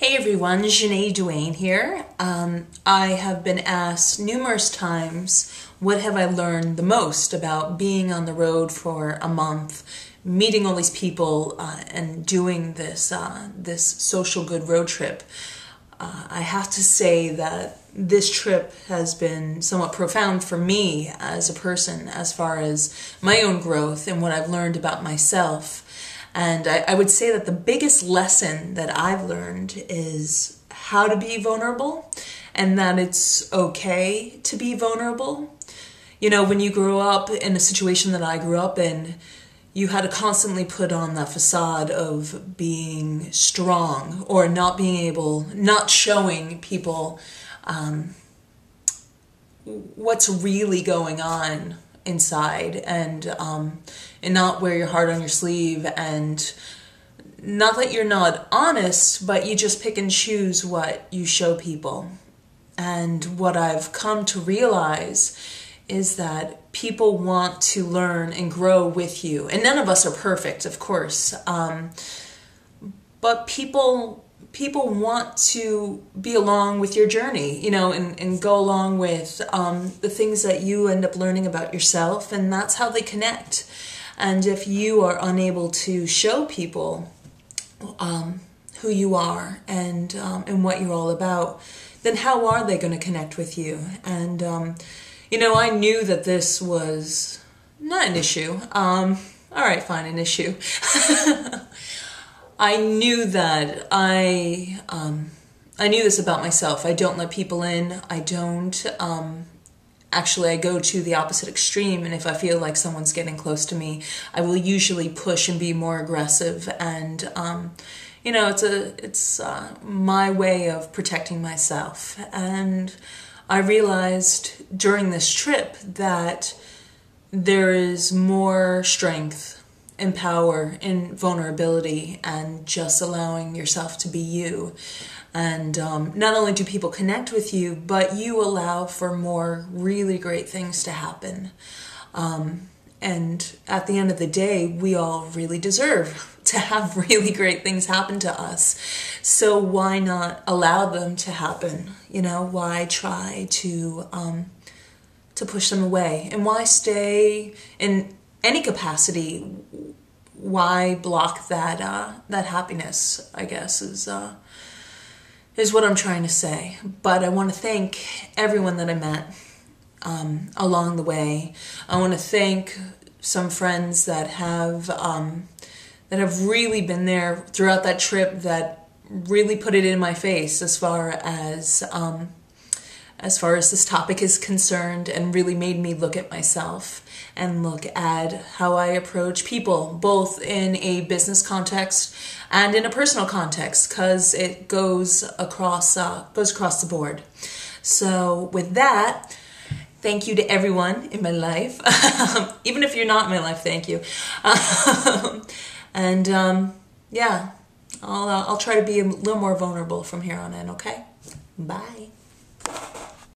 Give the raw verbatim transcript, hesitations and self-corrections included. Hey everyone, Ja-Nae Duane here. Um, I have been asked numerous times, what have I learned the most about being on the road for a month, meeting all these people, uh, and doing this, uh, this social good road trip? Uh, I have to say that this trip has been somewhat profound for me as a person, as far as my own growth and what I've learned about myself. And I, I would say that the biggest lesson that I've learned is how to be vulnerable, and that it's okay to be vulnerable. You know, when you grew up in a situation that I grew up in, you had to constantly put on that facade of being strong or not being able, not showing people um, what's really going on inside, and um, and not wear your heart on your sleeve, and not that you're not honest, but you just pick and choose what you show people. And what I've come to realize is that people want to learn and grow with you, and none of us are perfect, of course, um, but people people want to be along with your journey, you know, and, and go along with um, the things that you end up learning about yourself, and that's how they connect. And if you are unable to show people um, who you are and, um, and what you're all about, then how are they going to connect with you? And, um, you know, I knew that this was not an issue. Um, all right, fine, an issue. I knew that I, um, I knew this about myself. I don't let people in. I don't, um, actually I go to the opposite extreme, and if I feel like someone's getting close to me, I will usually push and be more aggressive. And, um, you know, it's a, it's, uh, my way of protecting myself. And I realized during this trip that there is more strength and power and vulnerability, and just allowing yourself to be you. And um, not only do people connect with you, but you allow for more really great things to happen. Um, and at the end of the day, we all really deserve to have really great things happen to us. So why not allow them to happen? You know, why try to, um, to push them away? And why stay in any capacity? Why block that uh, that happiness, I guess, is, uh, is what I'm trying to say. But I want to thank everyone that I met um, along the way. I want to thank some friends that have, um, that have really been there throughout that trip, that really put it in my face as far as, um, as far as this topic is concerned, and really made me look at myself and look at how I approach people, both in a business context and in a personal context, because it goes across, uh, goes across the board. So with that, thank you to everyone in my life. Even if you're not in my life, thank you. Um, and um, yeah, I'll, uh, I'll try to be a little more vulnerable from here on in, okay? Bye.